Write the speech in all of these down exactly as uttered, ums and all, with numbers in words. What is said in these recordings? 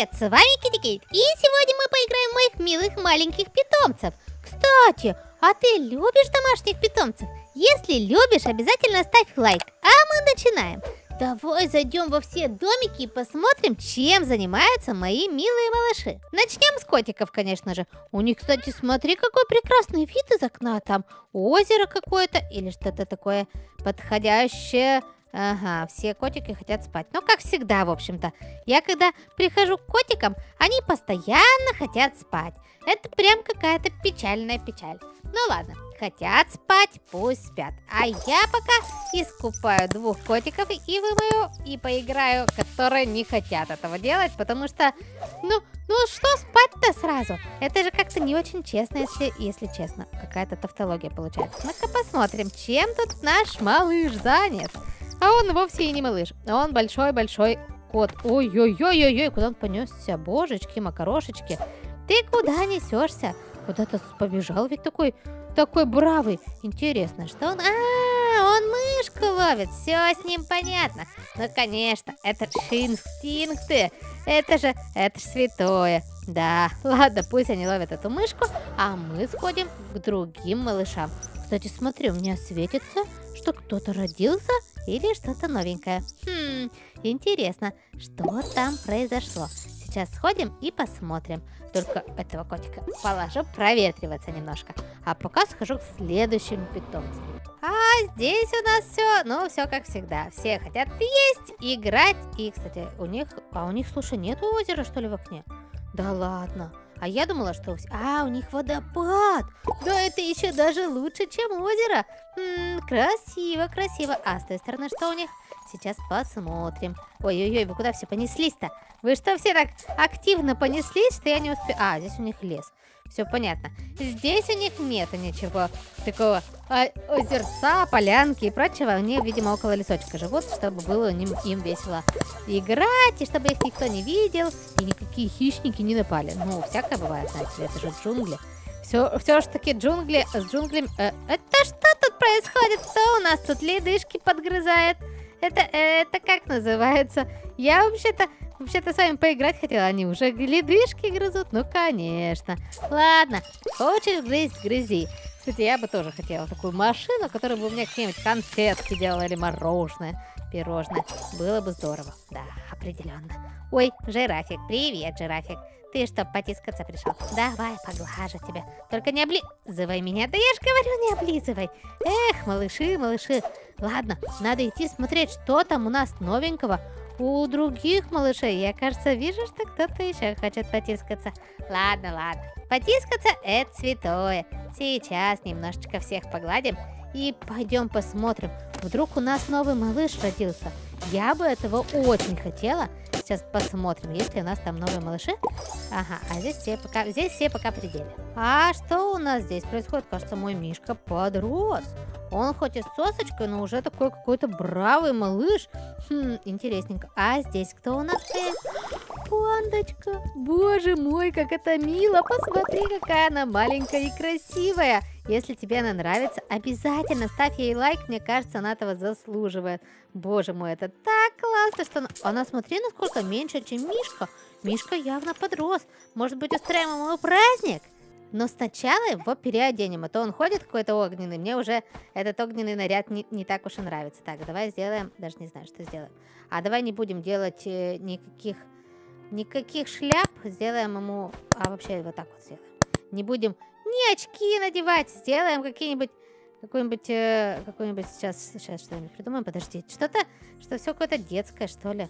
привет, с вами Киттикейт. И сегодня мы поиграем в моих милых маленьких питомцев. Кстати, а ты любишь домашних питомцев? Если любишь, обязательно ставь лайк. А мы начинаем. Давай зайдем во все домики и посмотрим, чем занимаются мои милые малыши. Начнем с котиков, конечно же. У них, кстати, смотри, какой прекрасный вид из окна. Там озеро какое-то или что-то такое подходящее. Ага, все котики хотят спать. Ну, как всегда, в общем-то. Я когда прихожу к котикам, они постоянно хотят спать. Это прям какая-то печальная печаль. Ну ладно, хотят спать, пусть спят. А я пока искупаю двух котиков и вымою, и поиграю, которые не хотят этого делать, потому что, ну, ну что спать-то сразу? Это же как-то не очень честно, если, если честно. Какая-то тавтология получается. Ну-ка посмотрим, чем тут наш малыш занят. А он вовсе и не малыш. Он большой-большой кот. Ой-ой-ой-ой-ой, куда он понесся? Божечки, макарошечки. Ты куда несешься? Куда-то побежал, ведь такой, такой бравый. Интересно, что он... А-а-а, он мышку ловит. Все с ним понятно. Ну, конечно, это инстинкты. Это же, это же святое. Да, ладно, пусть они ловят эту мышку, а мы сходим к другим малышам. Кстати, смотри, у меня светится, что кто-то родился или что-то новенькое. Хм, интересно, что там произошло. Сейчас сходим и посмотрим. Только этого котика положу проветриваться немножко. А пока схожу к следующему питомцу. А здесь у нас все, ну, все как всегда. Все хотят есть, играть. И, кстати, у них, а у них, слушай, нету озера, что ли, в окне? Да ладно. А я думала, что... А, у них водопад. Да это еще даже лучше, чем озеро. М-м, красиво, красиво. А с той стороны что у них? Сейчас посмотрим. Ой-ой-ой, вы куда все понеслись-то? Вы что все так активно понеслись, что я не успею... А, здесь у них лес. Все понятно. Здесь у них нет ничего такого озерца, полянки и прочего. Они, видимо, около лесочка живут, чтобы было им, им весело играть, и чтобы их никто не видел, и никакие хищники не напали. Ну, всякое бывает, знаете, это же джунгли. Все, все же таки джунгли с джунглем... Э, это что тут происходит? Кто у нас тут ледышки подгрызает? Это, это как называется? Я вообще-то... Вообще-то с вами поиграть хотела, они уже ледышки грызут, ну конечно. Ладно, хочешь грызть, грызи. Кстати, я бы тоже хотела такую машину, которая бы у меня какие-нибудь конфетки делала или мороженое, пирожное. Было бы здорово, да, определенно. Ой, жирафик, привет, жирафик. Ты что, потискаться пришел? Давай, поглажу тебя. Только не облизывай меня. Да я же говорю, не облизывай. Эх, малыши, малыши. Ладно, надо идти смотреть, что там у нас новенького у других малышей. Я, кажется, вижу, что кто-то еще хочет потискаться. Ладно, ладно. Потискаться – это святое. Сейчас немножечко всех погладим и пойдем посмотрим. Вдруг у нас новый малыш родился. Я бы этого очень хотела. Сейчас посмотрим, есть ли у нас там новые малыши. Ага, а здесь все пока, здесь все пока при деле. А что у нас здесь происходит? Кажется, мой Мишка подрос. Он хоть и с сосочкой, но уже такой какой-то бравый малыш. Хм, интересненько. А здесь кто у нас? Пандочка. Боже мой, как это мило. Посмотри, какая она маленькая и красивая. Если тебе она нравится, обязательно ставь ей лайк. Мне кажется, она этого заслуживает. Боже мой, это так классно, что она... Она, смотри, насколько меньше, чем Мишка. Мишка явно подрос. Может быть, устроим ему праздник? Но сначала его переоденем, а то он ходит какой-то огненный. Мне уже этот огненный наряд не, не так уж и нравится. Так, давай сделаем... Даже не знаю, что сделаем. А давай не будем делать э, никаких... Никаких шляп. Сделаем ему... А вообще вот так вот сделаем. Не будем... Не очки надевать, сделаем какие-нибудь, какую-нибудь, э, какую-нибудь сейчас, сейчас что-нибудь придумаем, подожди, что-то, что все какое-то детское, что ли,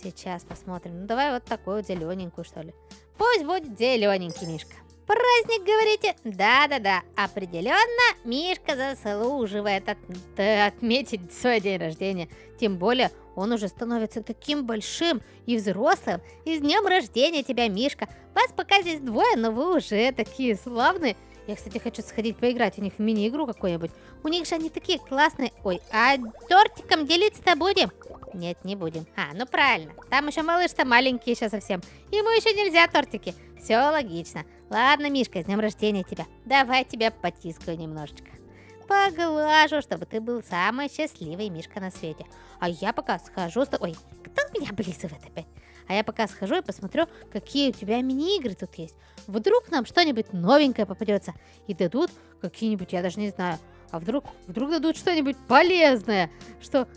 сейчас посмотрим, ну давай вот такую вот зелененькую, что ли, пусть будет зелененький Мишка. Праздник, говорите? Да-да-да, определенно Мишка заслуживает от, от, отметить свой день рождения, тем более он уже становится таким большим и взрослым. И с днем рождения тебя, Мишка. Вас пока здесь двое, но вы уже такие славные. Я, кстати, хочу сходить поиграть у них в мини-игру какую-нибудь. У них же они такие классные. Ой, а тортиком делиться-то будем? Нет, не будем. А, ну правильно. Там еще малыш-то маленький еще совсем. Ему еще нельзя тортики. Все логично. Ладно, Мишка, с днем рождения тебя. Давай тебя потискаю немножечко. Поглажу, чтобы ты был самый счастливый Мишка на свете. А я пока схожу с... Ой, кто меня облизывает опять? А я пока схожу и посмотрю, какие у тебя мини-игры тут есть. Вдруг нам что-нибудь новенькое попадется. И дадут какие-нибудь, я даже не знаю. А вдруг, вдруг дадут что-нибудь полезное. Что,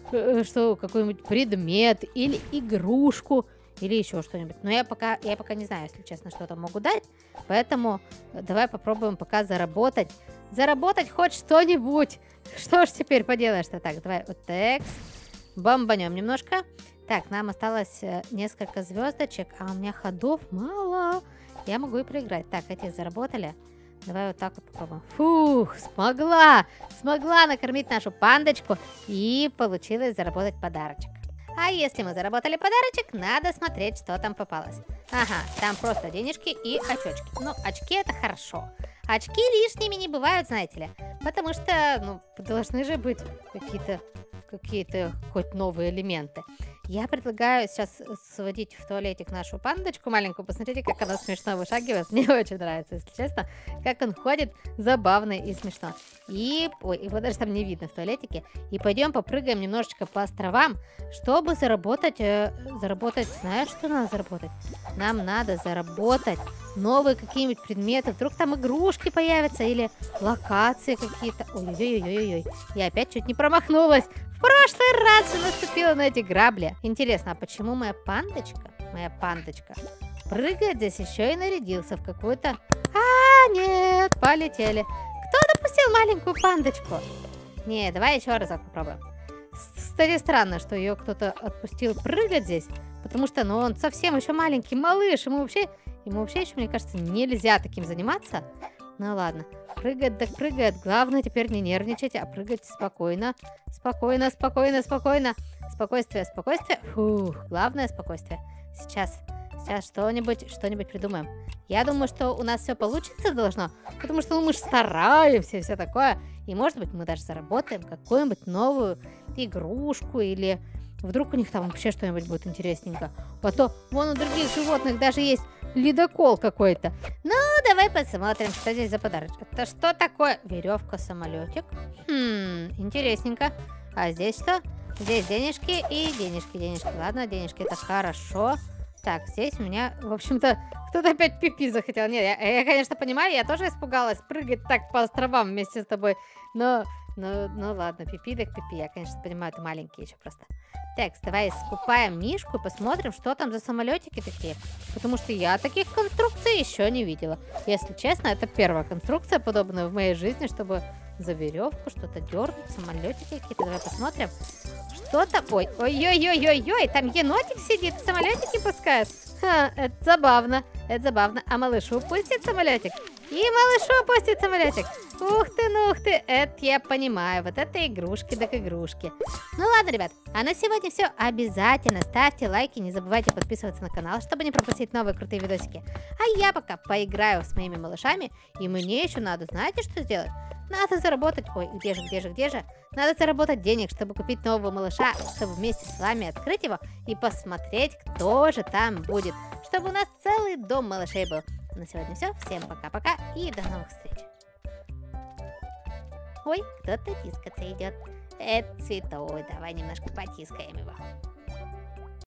что какой-нибудь предмет или игрушку. Или еще что-нибудь. Но я пока, я пока не знаю, если честно, что там могу дать. Поэтому давай попробуем пока заработать. Заработать хоть что-нибудь. Что ж теперь поделаешь-то? Так, давай вот так. Бомбанем немножко. Так, нам осталось несколько звездочек. А у меня ходов мало. Я могу и проиграть. Так, эти заработали. Давай вот так вот попробуем. Фух, смогла. Смогла накормить нашу пандочку. И получилось заработать подарочек. А если мы заработали подарочек, надо смотреть, что там попалось. Ага, там просто денежки и очечки. Ну, очки это хорошо. Очки лишними не бывают, знаете ли. Потому что, ну, должны же быть какие-то, какие-то хоть новые элементы. Я предлагаю сейчас сводить в туалетик нашу пандочку маленькую. Посмотрите, как она смешно вышагивает. Мне очень нравится, если честно. Как он ходит, забавно и смешно. И, ой, его даже там не видно в туалетике. И пойдем попрыгаем немножечко по островам, чтобы заработать, э, заработать, знаешь, что надо заработать? Нам надо заработать новые какие-нибудь предметы. Вдруг там игрушки появятся или локации какие-то. Ой-ой-ой-ой-ой. Я опять чуть не промахнулась. В прошлый раз я наступила на эти грабли. Интересно, а почему моя пандочка, моя пандочка, прыгает здесь еще и нарядился в какую-то... А, нет, полетели. Кто допустил маленькую пандочку? Не, давай еще разок попробуем. Кстати, странно, что ее кто-то отпустил прыгать здесь, потому что, ну, он совсем еще маленький малыш, ему вообще, ему вообще еще, мне кажется, нельзя таким заниматься. Ну ладно, прыгает, да прыгает. Главное теперь не нервничать, а прыгать спокойно. Спокойно, спокойно, спокойно. Спокойствие, спокойствие. Фух, главное спокойствие. Сейчас, сейчас что-нибудь, что-нибудь придумаем. Я думаю, что у нас все получится должно, потому что, ну, мы же стараемся и все такое. И может быть мы даже заработаем какую-нибудь новую игрушку или... Вдруг у них там вообще что-нибудь будет интересненько. Потом, вон у других животных даже есть ледокол какой-то. Ну, давай посмотрим, что здесь за подарочек. Это что такое? Веревка-самолетик. Хм, интересненько. А здесь что? Здесь денежки и денежки, денежки. Ладно, денежки, это хорошо. Так, здесь у меня, в общем-то, кто-то опять пипи захотел. Нет, я, я, конечно, понимаю, я тоже испугалась прыгать так по островам вместе с тобой. Но... Ну, ну ладно, пипи так пипи, я, конечно, понимаю, это маленькие еще просто. Так, давай скупаем Мишку и посмотрим, что там за самолетики такие. Потому что я таких конструкций еще не видела. Если честно, это первая конструкция подобная в моей жизни, чтобы за веревку что-то дернуть, самолетики какие-то. Давай посмотрим, что там. Ой, ой-ой-ой-ой-ой, там енотик сидит, самолетики пускает. Ха, это забавно, это забавно. А малышу пустит самолетик? И малышу пустит самолетик. Ух ты, ну ух ты, это я понимаю. Вот это игрушки, так игрушки. Ну ладно, ребят, а на сегодня все. Обязательно ставьте лайки, не забывайте подписываться на канал, чтобы не пропустить новые крутые видосики. А я пока поиграю с моими малышами. И мне еще надо, знаете, что сделать? Надо заработать, ой, где же, где же, где же? Надо заработать денег, чтобы купить нового малыша, чтобы вместе с вами открыть его и посмотреть, кто же там будет. Чтобы у нас целый дом малышей был. На сегодня все. Всем пока-пока и до новых встреч. Ой, кто-то тискаться идет. Это Цветовой. Давай немножко потискаем его.